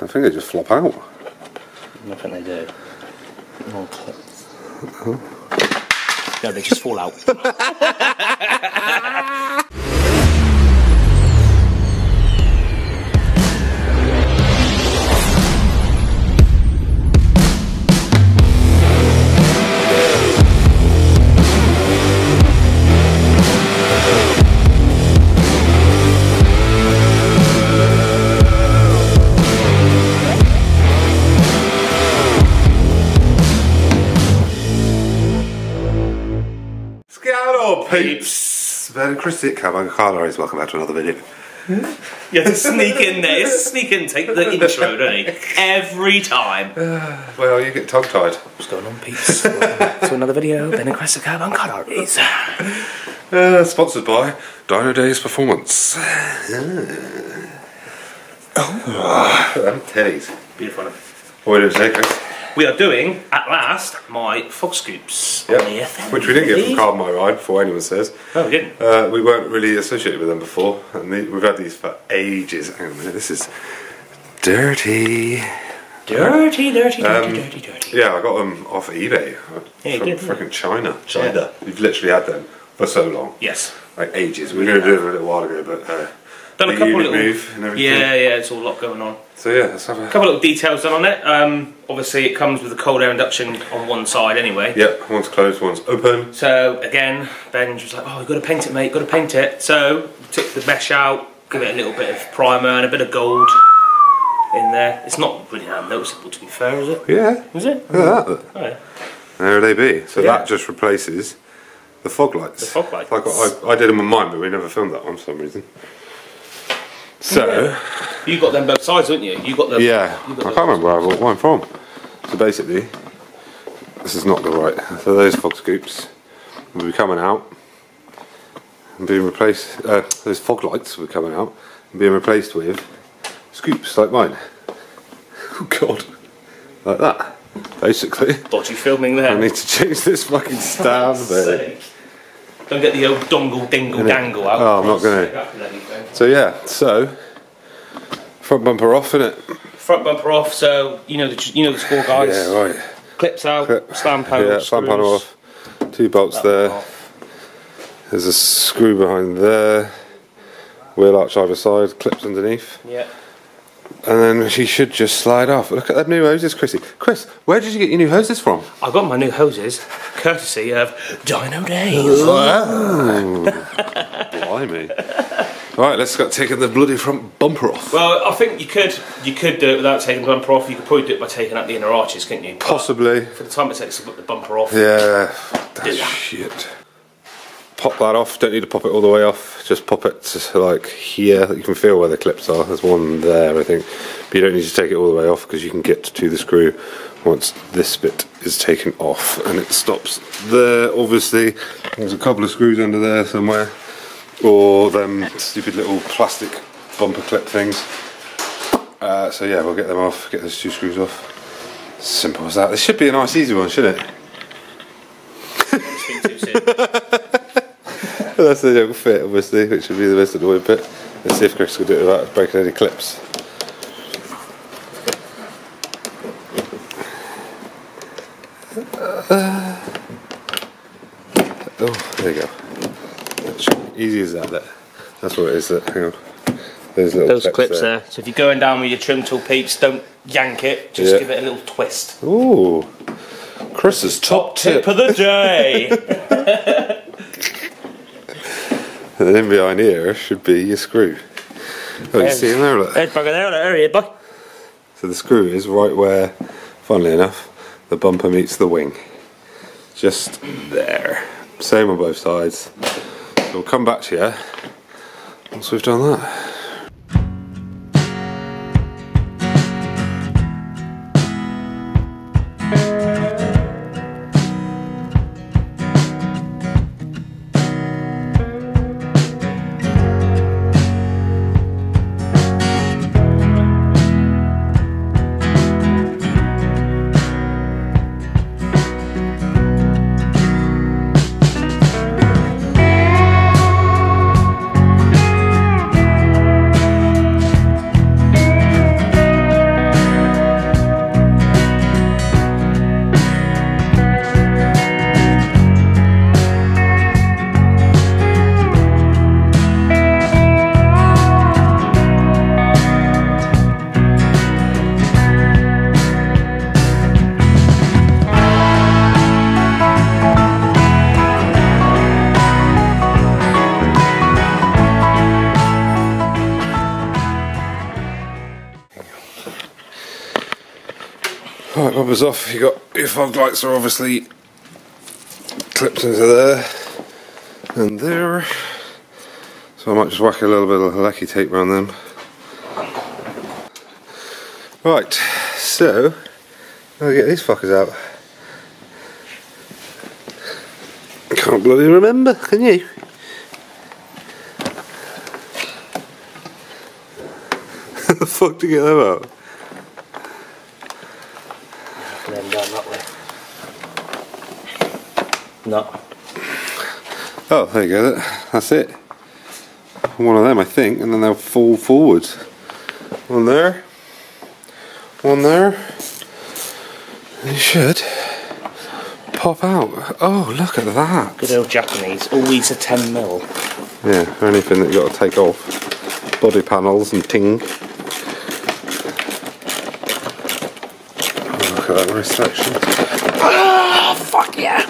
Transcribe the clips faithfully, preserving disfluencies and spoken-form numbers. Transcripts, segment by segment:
I think they just flop out. I think they do. Okay. Oh. No, they just fall out. Peeps! Merry Carbuncailories, welcome back to another video. You have to sneak in there, you have to sneak in, take the intro, don't you? Every time. Uh, well, you get tongue-tied. What's going on, peeps? Welcome back to another video, Carbuncailories. Uh Sponsored by Dynodaze Performance. Uh. Oh, them teddies. Beautiful. What are you doing? We are doing, at last, my fog scoops yep. on the F N two. Which we didn't get from Carbon My Ride, before anyone says. Oh, we didn't? Uh, we weren't really associated with them before, and they, we've had these for ages. Hang on a minute, this is dirty. Dirty, dirty, dirty, um, dirty, dirty. Yeah, I got them off eBay. Yeah, from freaking China. China. Yeah. We've literally had them for so long. Yes. Like ages. We were yeah. going to do them a little while ago, but... Uh, done a couple little move and everything. Yeah, yeah, it's all a lot going on. So yeah, let's have a couple little details done on it. Um, obviously, it comes with a cold air induction on one side anyway. Yep, one's closed, one's open. So again, Ben was like, "Oh, we've got to paint it, mate. Got to paint it." So we took the mesh out, give it a little bit of primer and a bit of gold in there. It's not really that noticeable, to be fair, is it? Yeah, is it? Look at that. Oh, yeah. There they be. So yeah. that just replaces the fog lights. The fog lights. Like I, I did them on mine, but we never filmed that one for some reason. So yeah. you got them both sides, didn't you? You got them. Yeah, you got I can't remember where I bought mine from. So basically, this is not the right. So those fog scoops will be coming out and being replaced. Uh, those fog lights will be coming out and being replaced with scoops like mine. Oh God, like that. Basically. Dodgy filming there. I need to change this fucking stand. There. Don't get the old dongle dingle dangle out. Oh, I'm not going to. So yeah, so front bumper off, innit? Front bumper off. So you know the you know the score, guys. Yeah, right. Clips out. Clip. Slam panel. Yeah, slam panel off. Two bolts that there. There's a screw behind there. Wheel arch either side. Clips underneath. Yeah. And then she should just slide off. Look at that new hoses, Chrissy. Chris, where did you get your new hoses from? I got my new hoses courtesy of Dynodaze. Wow. Blimey. Right, let's start taking the bloody front bumper off. Well, I think you could you could do it without taking the bumper off. You could probably do it by taking out the inner arches, couldn't you? Possibly. But for the time it takes to put the bumper off. Yeah, that's shit. Pop that off, don't need to pop it all the way off, just pop it to like here, you can feel where the clips are, there's one there I think, but you don't need to take it all the way off because you can get to the screw once this bit is taken off and it stops there obviously, there's a couple of screws under there somewhere, or them stupid little plastic bumper clip things, uh, so yeah we'll get them off, get those two screws off, simple as that, this should be a nice easy one shouldn't it? That's the little fit, obviously, which would be the most annoying bit. Let's see if Chris could do it without breaking any clips. Uh, oh, there you go. That's easy as that. There. That's what it is. That hang on. Those little Those clips, clips there. there. So if you're going down with your trim tool, peeps, don't yank it. Just yeah. give it a little twist. Ooh, Chris's top, top tip. tip of the day. And then behind here should be your screw. Oh, you see in there, look. So the screw is right where, funnily enough, the bumper meets the wing. Just there. Same on both sides. So we'll come back to you once we've done that. Right, bubbers off. You got your fog lights are obviously clipped into there and there, so I might just whack a little bit of lacky tape around them. Right, so I'll get these fuckers out. Can't bloody remember, can you? How the fuck to get them out? Them down that way. No. Oh, there you go. That's it. One of them, I think, and then they'll fall forwards. One there. One there. And you should pop out. Oh, look at that. Good old Japanese. Always a ten mil. Yeah, anything that you've got to take off. Body panels and ting. Oh, look at that nice section. Oh, fuck yeah!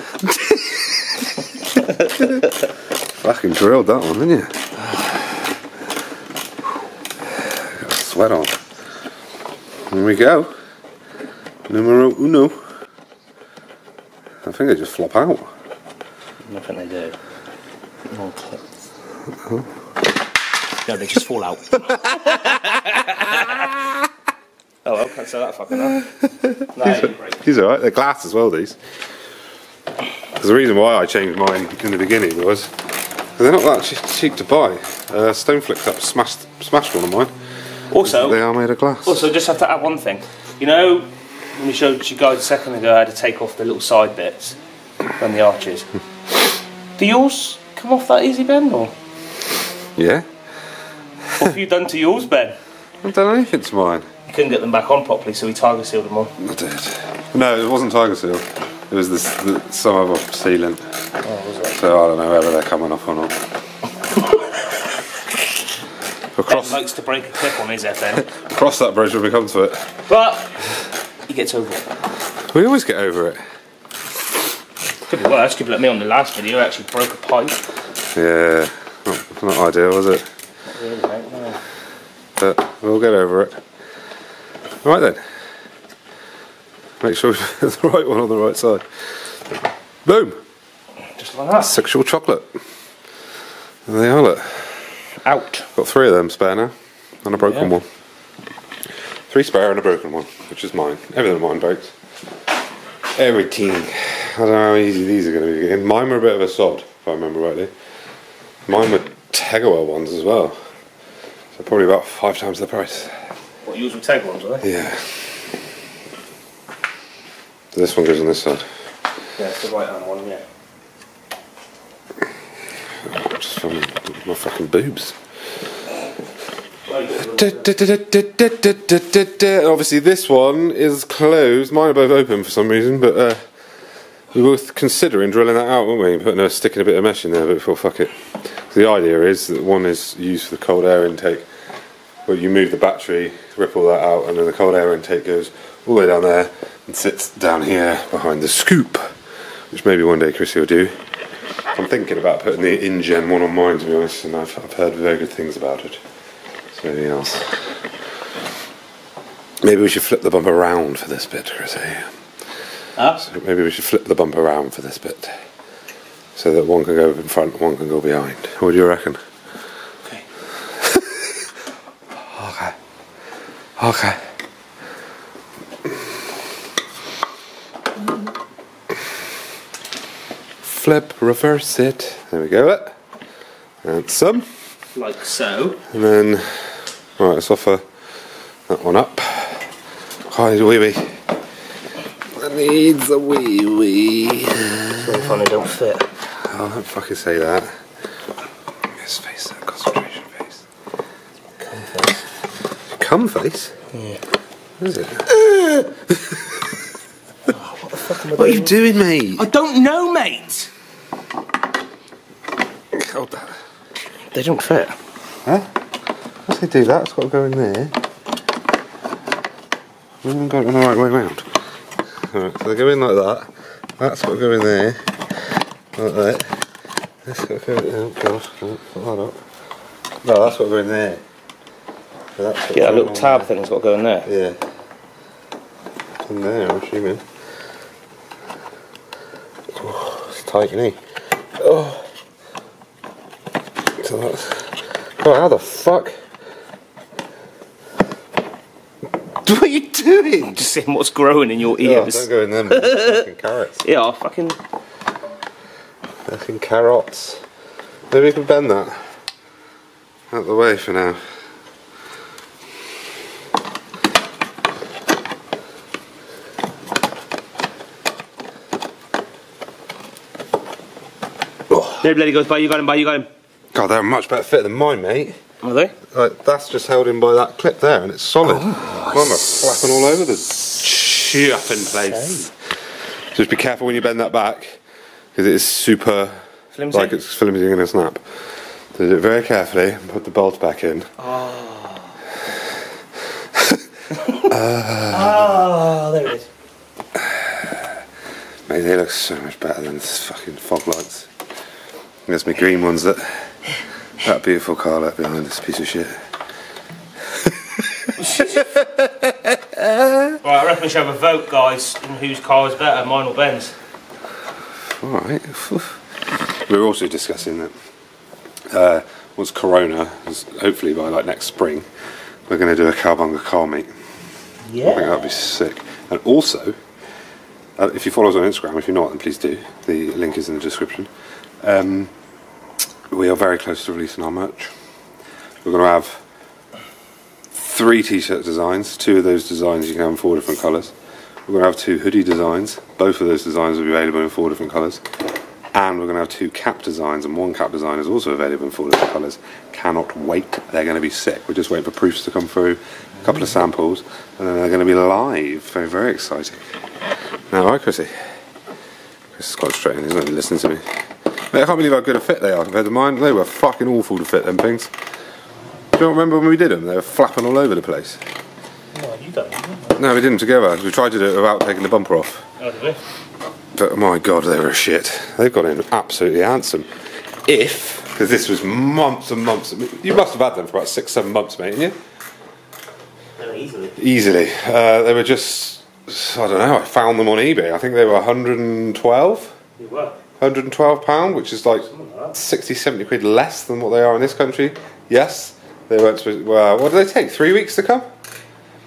Fucking drilled that one, didn't you? Got sweat on. Here we go. Numero uno. I think they just flop out. I think they do. More clips. Uh-huh. No, they just fall out. Oh, well, can't sell that fucking up. No, these, are, these are alright, they're glass as well, these. Because the reason why I changed mine in the beginning was they're not that cheap to buy. Uh, Stoneflick's up smashed, smashed one of mine. Also, they are made of glass. Also, just have to add one thing. You know, when we showed you guys a second ago how to take off the little side bits and the arches. Do yours come off that easy, Ben? Or? Yeah. What have you done to yours, Ben? I haven't done anything to mine. You couldn't get them back on properly, so we tiger sealed them on. I did. No, it wasn't tiger sealed. It was this, the, some other sealant. Oh, was it? So I don't know whether they're coming off or not. Across Ben likes to break a clip on his F N. Cross that bridge when we come to it. But he gets over it. We always get over it. Could be worse, could be like me on the last video, I actually broke a pipe. Yeah, not, not ideal, was it? Not really, mate, no. But we'll get over it. Right then. Make sure we put the right one on the right side. Boom! Just like that. Sexual chocolate. And they are, look. Out. Got three of them spare now, and a broken yeah. one. Three spare and a broken one, which is mine. Everything of mine breaks. Everything. I don't know how easy these are going to be. Mine were a bit of a sod, if I remember rightly. Mine were Tegra ones as well. So probably about five times the price. What, yours were Tegra ones, were they? Yeah. So this one goes on this side. Yeah, it's the right hand one, yeah. Oh, just filming my fucking boobs. Obviously this one is closed, mine are both open for some reason, but uh, we were considering drilling that out, weren't we, putting a, sticking a bit of mesh in there, but we thought fuck it. So the idea is that one is used for the cold air intake, where you move the battery, rip all that out, and then the cold air intake goes all the way down there and sits down here behind the scoop, which maybe one day Chrissy will do. I'm thinking about putting the Injen one on mine, to be honest, and I've, I've heard very good things about it. Anything else? Maybe we should flip the bumper around for this bit, Chrissy. Huh? So maybe we should flip the bumper around for this bit, so that one can go in front, and one can go behind. What do you reckon? Okay. Okay. Okay. Flip, reverse it. There we go. And some. Like so. And then, right, let's offer that one up. I need a wee wee. I need the wee wee. So funny, don't fit. Oh, don't fucking say that. Yes, face that concentration face. Cum face. Cum face? Yeah. What is it? Oh, what the fuck am I doing? What are you doing, mate? I don't know, mate! Hold that. They don't fit. Huh? Once they do that, it's got to go in there. We haven't got it on the right way round. Alright, so they go in like that. That's got to go in there. Like that. That's got to go in there. Oh god, oh, put that up. No, that's got to go in there. So that's got yeah, to go that little tab there. Thing has got to go in there. Yeah. in there, I'm assuming. Oh, it's tightening. Oh. So that's... Oh, how the fuck? What are you doing? I'm just seeing what's growing in your ears. Oh, don't go in them. Fucking carrots. Yeah, fucking... Fucking carrots. Maybe we can bend that. Out the way for now. No bloody goes by, you got him by, you got him. God, they're a much better fit than mine, mate. Are they? Like, that's just held in by that clip there, and it's solid. Oh, mine are flapping all over the chuffing place. Hey. Just be careful when you bend that back, because it is super... Flimsy? Like it's flimsy and going to snap. So do it very carefully, and put the bolt back in. Oh. uh. Oh, there it is. Mate, they look so much better than this fucking fog lights. There's my green ones that that beautiful car left behind this piece of shit. Right, I reckon we should have a vote, guys, in whose car is better, mine or Ben's. Alright. We were also discussing that uh, once Corona, hopefully by like next spring, we're going to do a Carbunga car meet. Yeah. I think that would be sick. And also, uh, if you follow us on Instagram, if you're not, then please do. The link is in the description. Um, we are very close to releasing our merch. We're going to have three t-shirt designs. Two of those designs you can have in four different colours. We're going to have two hoodie designs. Both of those designs will be available in four different colours. And we're going to have two cap designs, and one cap design is also available in four different colours. Cannot wait. They're going to be sick. We're just waiting for proofs to come through, a couple of samples, and then they're going to be live. Very, very exciting. Now, right, Chrissy? Chris is quite straight in, isn't he? Listen to me. Mate, I can't believe how good a fit they are compared to mine. They were fucking awful to fit, them things. Do you remember when we did them? They were flapping all over the place. No, you don't. Remember. No, we did them together. We tried to do it without taking the bumper off. Oh, did we? But my god, they were a shit. They've got in absolutely handsome. If, because this was months and months. You must have had them for about six, seven months, mate, didn't you? No, easily. Easily. Uh, they were just, I don't know, I found them on eBay. I think they were a hundred and twelve. They were. a hundred and twelve pounds, which is like sixty, seventy quid less than what they are in this country. Yes, they weren't supposed to, well, what did they take? Three weeks to come?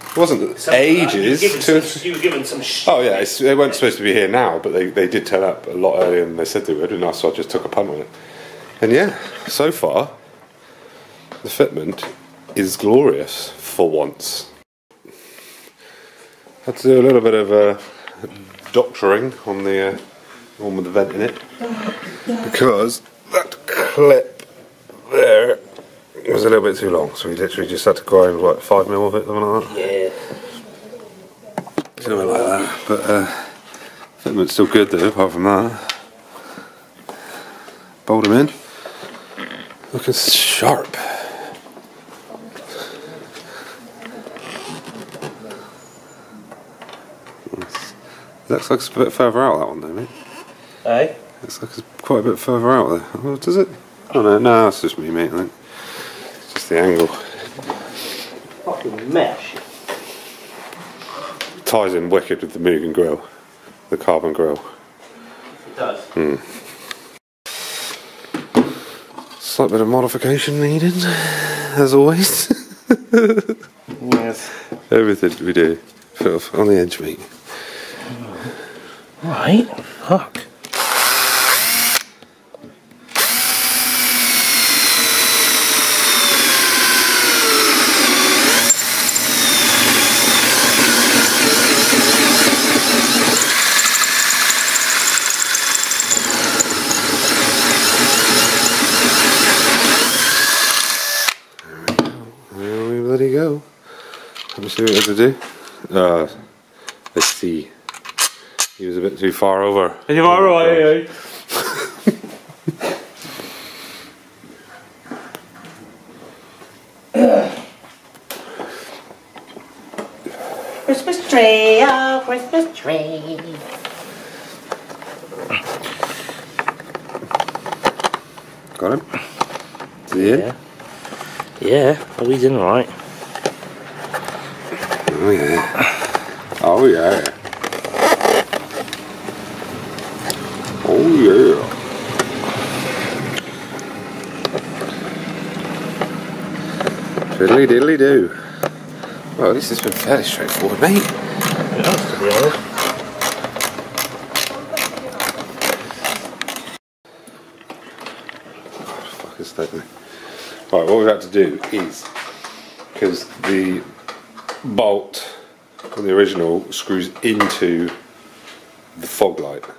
It wasn't Something ages. Like you, were some, you were given some shit. Oh yeah, it's, they weren't supposed to be here now, but they, they did turn up a lot earlier than they said they would, and I, so I just took a punt on it. And yeah, so far, the fitment is glorious for once. Had to do a little bit of uh, doctoring on the... Uh, one with the vent in it, because that clip there was a little bit too long, so we literally just had to grind like five mil of it, something like that. Yeah. Something like that, but uh, fitment's still good though, apart from that. Bolt them in, looking sharp. Nice. Looks like it's a bit further out, that one though, mate. Eh? Looks like it's quite a bit further out there. Oh, does it? Oh no, no, that's just me, mate. I think it's just the angle. Fucking mesh. It ties in wicked with the Mugen grill, the carbon grill. It does. Hmm. Slight bit of modification needed, as always. Yes. Everything we do, sort of on the edge, mate. Right, fuck. There we bloody go. Let me see what it has to do. Uh, let's see. He was a bit too far over. Are you alright? Christmas tree, oh Christmas tree. Got him? Is he in? Yeah, oh he's in alright. Oh yeah. Oh Oh yeah. Oh yeah. Diddly diddly do. Well, this has been fairly straightforward, mate. Yeah, to be honest. God, fuck is that thing. Right, what we've had to do is, because the bolt on the original screws into the fog light, so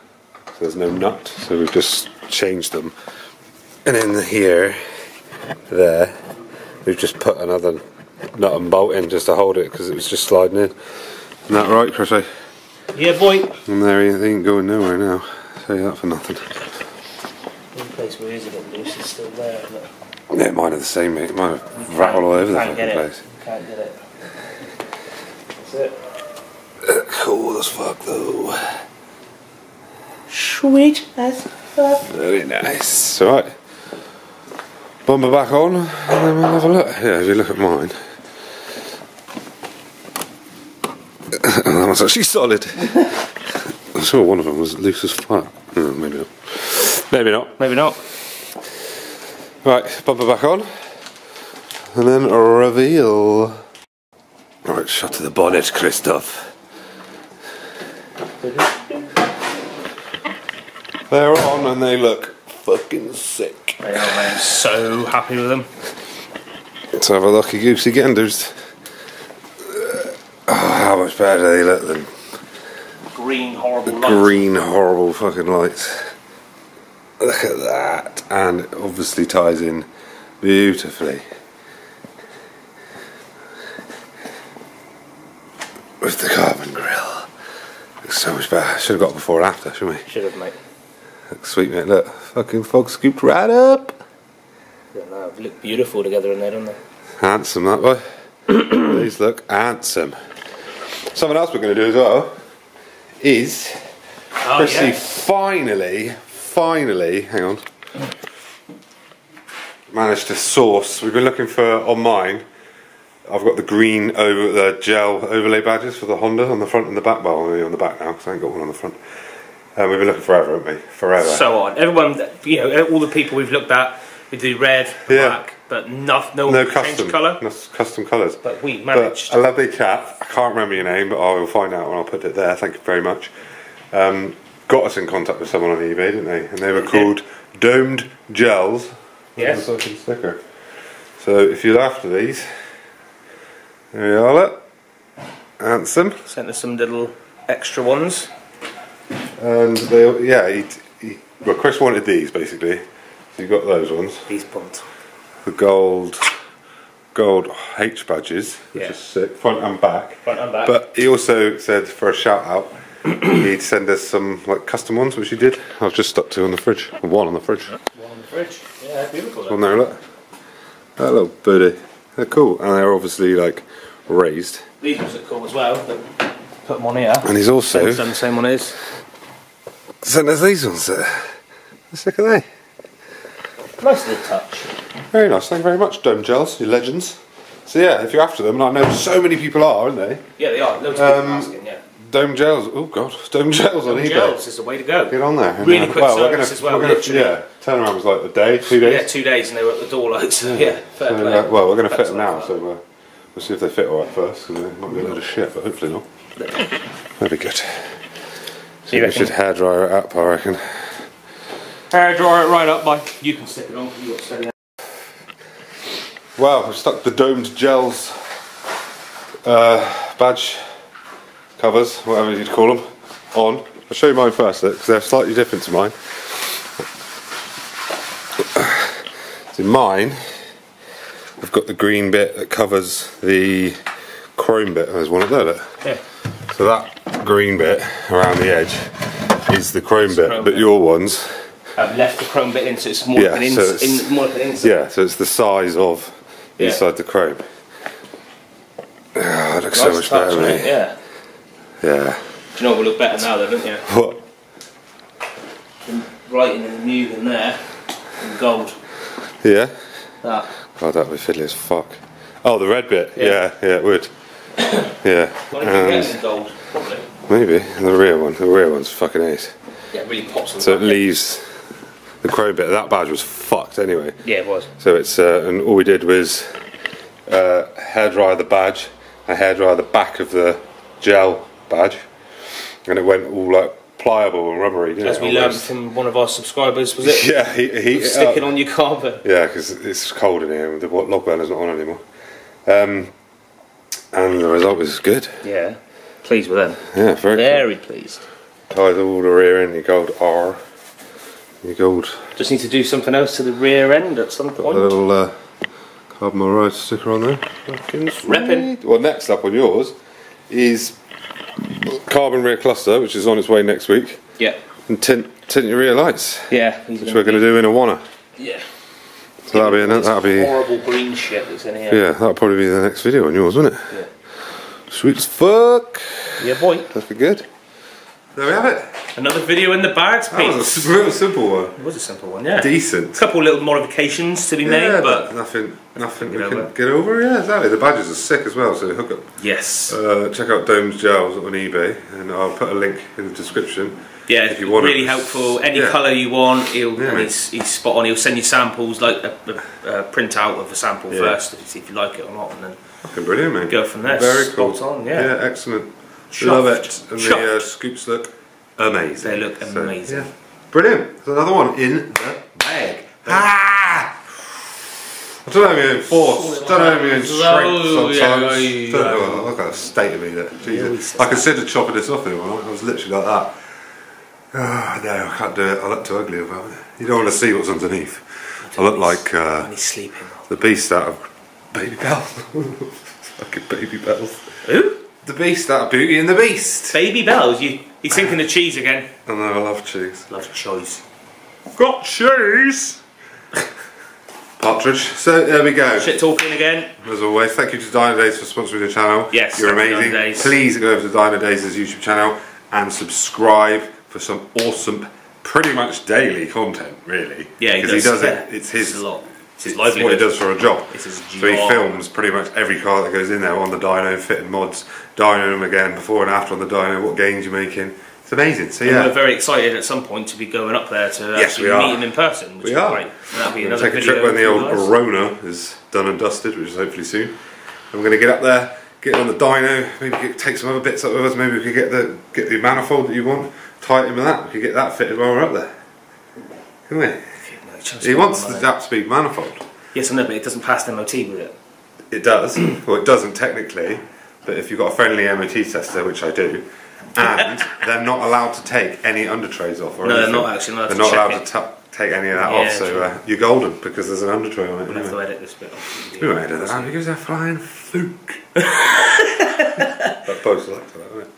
there's no nut, so we've just changed them. And in here, there, we've just put another nut and bolt in just to hold it because it was just sliding in. Isn't that right, Chrissy? Yeah, boy. And there, they ain't going nowhere now. I'll tell you that for nothing. One place where it is a bit loose is still there, isn't it? Yeah, mine are the same, mate. Mine are rattled all over the fucking place. You can't get it. That's it. Uh, cool as fuck, though. Sweet as fuck. Very nice. Alright. Bumper back on, and then we'll have a look. Yeah, if you look at mine, that one's actually solid. I saw one of them was loose as fuck. No, maybe not. Maybe not. Maybe not. Right, bumper back on, and then reveal. Right, shot to the bonnet, Christoph. They're on, and they look fucking sick. They are, man. So happy with them. Let's have a lucky goosey genders. Oh, how much better they look than green horrible lights. Green horrible fucking lights. Look at that, and it obviously ties in beautifully with the carbon grill. Looks so much better. Should have got before and after, shouldn't we? Should have, mate. Sweet, mate, look, fucking fog scooped right up. Yeah, no, they look beautiful together in there, don't they? Handsome, that way. These look handsome. Something else we're going to do as well is, oh, Chrissy, yeah. finally, finally, hang on, managed to source. We've been looking for, on mine, I've got the green over the gel overlay badges for the Honda on the front and the back. Well, I'm on the back now because I ain't got one on the front. And um, we've been looking forever, haven't we? Forever. So on. Everyone, you know, all the people we've looked at, we do red, yeah. black, but no, no, no custom colour. No custom colours. But we managed. But a lovely chap, I can't remember your name, but I will find out when I put it there, thank you very much. Um, got us in contact with someone on eBay, didn't they? And they were called Domed Gels. Yes. That's a sticker. So if you're after these, there you are, look. Handsome. Sent us some little extra ones. And they, yeah, he, he, well, Chris wanted these basically. So you got those ones. These ones. The gold, gold H badges, which yeah. is sick, front and back. Front and back. But he also said for a shout out, he'd send us some like custom ones, which he did. I've just stuck two on the fridge, one on the fridge. One on the fridge. Yeah, beautiful. One there, look. That little booty. They're cool, and they're obviously like raised. These ones are cool as well. But put them on here. And he's also done the same one is. So there's these ones there. Let's look at they. Nice little touch. Very nice, thank you very much, Domed Gels, you legends. So yeah, if you're after them, and I know so many people are, aren't they? Yeah, they are. Loads of um, people asking, yeah. Domed Gels, oh god, Domed Gels on eBay. Domed Gels is the way to go. Get on there. Really quick well, service gonna, as well, gonna, literally. Yeah, turnaround was like a day, two days. Yeah, two days and they were at the door like, so yeah, yeah fair so, play. Uh, well, we're going to fit them now, so uh, we'll see if they fit all right first, because they might be a load of shit, but hopefully not. That'd be good. So you we should hairdryer it up, I reckon. Hairdryer it right up, bye. You can stick it on, you got to set it out. Well, I've stuck the Domed Gels uh, badge covers, whatever you'd call them, on. I'll show you mine first, because they're slightly different to mine. So mine, I've got the green bit that covers the chrome bit. There's one up there, look. Yeah. So that green bit around the edge is the chrome it's bit, chrome but bit. Your ones I've left the chrome bit in, so it's more yeah, like an so it's, in, more like an inside. Yeah, so it's the size of yeah. inside the chrome. Oh, that looks nice so much touch, better, mate. Yeah. Yeah. Do you know what will look better now, though, don't you? What? The writing in the Mugen there, in gold. Yeah. That. God, that would be fiddly as fuck. Oh, the red bit. Yeah, yeah, yeah it would. Yeah. Why don't you get them indulged, probably? Maybe. The rear one. The rear one's fucking ace. Yeah, it really pops on. So it leaves the chrome bit. That badge was fucked anyway. Yeah, it was. So it's uh, and all we did was uh, hairdryer the badge, and hairdryer the back of the gel badge, and it went all like pliable and rubbery. As we learned from one of our subscribers, was it? Yeah, he, he it sticking on your carpet. Yeah, because it's cold in here. The log burner's not on anymore. Um, and the result was good. Yeah, pleased with them. Yeah, very, very cool. Pleased. Tied all the rear end, your gold R, your gold. Just need to do something else to the rear end at some point. Got a little uh, Carbon My Ride sticker on there. Repping. Well, next up on yours is carbon rear cluster, which is on its way next week. Yeah. And tint, tint your rear lights. Yeah. Which we're going to do in a wanna. Yeah. So that'll be, that'll be horrible green shit that's in here. Yeah, that'll probably be the next video on yours, wouldn't it? Yeah. Sweet as fuck. Yeah, boy. That'd be good. There we have it. Another video in the bags, Pete. That was a real simple one. It was a simple one, yeah. Decent. A couple little modifications to be yeah, made, but, but nothing, nothing we can get over. Yeah, exactly. The badges are sick as well, so hook up. Yes. Uh, check out Domed Gels on eBay, and I'll put a link in the description. Yeah, if you want really it. helpful. Any yeah. colour you want, he'll yeah, he's, he's spot on. He'll send you samples, like a, a, a printout of a sample yeah. first, if you, if you like it or not, and then fucking brilliant, mate. Go from there. Very spot cool. on. Yeah. Yeah, excellent. Chuffed. Love it, and Chuffed. the uh, scoops look amazing. They look amazing. So, yeah. Brilliant. There's another one in the bag. Ah! I don't know my own force. Don't know my own strength. Sometimes yeah, yeah. don't know. Look at the state of me. That Jesus. I considered chopping this off in one. I was literally like that. Oh, no, I can't do it. I look too ugly about it. You don't want to see what's underneath. I look like uh, the beast out of Baby Bells. Fucking Baby Bells. Who? The Beast, that Beauty and the Beast. Baby Bells, you, you're thinking of cheese again. I know, I love cheese. Love cheese. Got cheese! Partridge. So, there we go. Shit talking again. As always, thank you to Dynodaze for sponsoring the channel. Yes, you're amazing. Dynodaze. Please go over to Dynodaze's YouTube channel and subscribe for some awesome, pretty much daily content, really. Yeah, he does. Because he does yeah. it, it's his lot. It's what he does for a job. It's his job. So he films pretty much every car that goes in there on the dyno, fitting mods, dynoing them again, before and after on the dyno, what gains you're making. It's amazing. So yeah, and we're very excited at some point to be going up there to yes, actually meet him in person. Which we is are. Great. That'll be we're another take video. Take a trip when the old Corona is done and dusted, which is hopefully soon. And we're going to get up there, get on the dyno, maybe get, take some other bits up with us. Maybe we could get the get the manifold that you want, tie it in with that. We could get that fitted while we're up there, can we? He wants the zap speed manifold. Yes, I know, but it doesn't pass the M O T with it. It does. Well, it doesn't technically, but if you've got a friendly M O T tester, which I do, and they're not allowed to take any under trays off or no, anything. They're not actually allowed they're to not allowed it. to take any of that yeah, off, so uh, you're golden because there's an under tray on it. We'll have to edit this bit off. We won't edit that out because they're flying fook. That post like to that, won't it?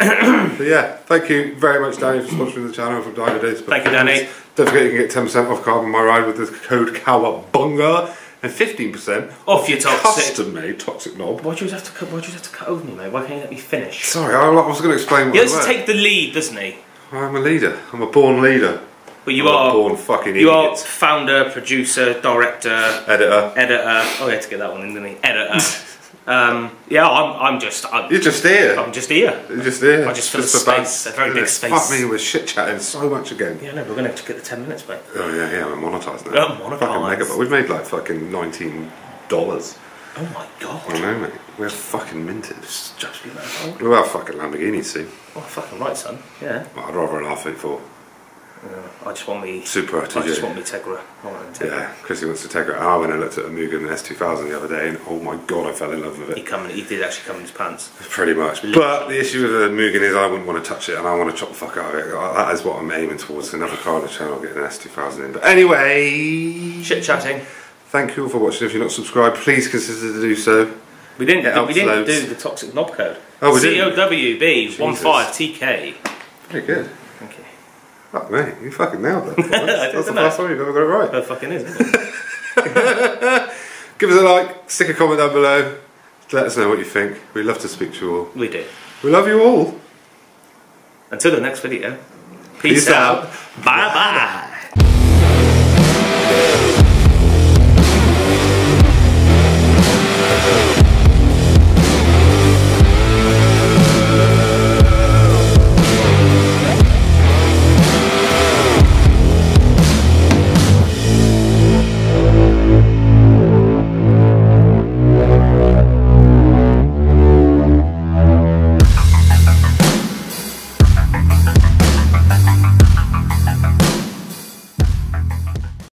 So yeah, thank you very much, Danny, for sponsoring the channel from Dynodaze. Thank you, Danny. Don't forget you can get ten percent off Carbon My Ride with the code COWABUNGA and fifteen percent off your toxic. Custom made Toxic Knob. Why do you have to cut? Why do you have to cut over me, mate? Why can't you let me finish? Sorry, I, I was going to explain what. He has to take the lead, doesn't he? I'm a leader. I'm a born leader. But you I'm are a born fucking. You idiot. are founder, producer, director, editor, editor. Oh, I had to get that one in, didn't I? Editor. Um, yeah, I'm, I'm just. I'm, You're just here. I'm just here. You're just here. I just fill just a space, a very yeah, big space. Fuck me with shit chatting so much again. Yeah, no, we're going to have to get the ten minutes back. Oh yeah, yeah, we're monetised now. Oh, monetised. Fucking megabyte. We've made like fucking nineteen dollars. Oh my god. I know, mate. We're fucking minted. Just be that. We'll have fucking Lamborghini soon. Oh, fucking right, son. Yeah. Well, I'd rather an R thirty-four. Uh, I just want me Super I just want me Tegra. Tegra. Yeah, Chrissy wants to Tegra. Ah, when I looked at a Mugen and S two thousand the other day, and oh my god, I fell in love with it. He come, he did actually come in his pants. Pretty much. But the issue with the Mugen is I wouldn't want to touch it, and I want to chop the fuck out of it. That is what I'm aiming towards. Another car on the channel, getting an S two thousand in. But anyway, shit chatting. Thank you all for watching. If you're not subscribed, please consider to do so. We didn't. Did, we didn't do the toxic knob code. Oh, we didn't. C O W B one five T K. Very good. Thank you. Fuck me, you fucking nailed that. That's the first time you've ever got it right. That fucking is, isn't it? Give us a like, stick a comment down below, let us know what you think. We love to speak to you all. We do. We love you all. Until the next video. Peace, peace out. Bye bye.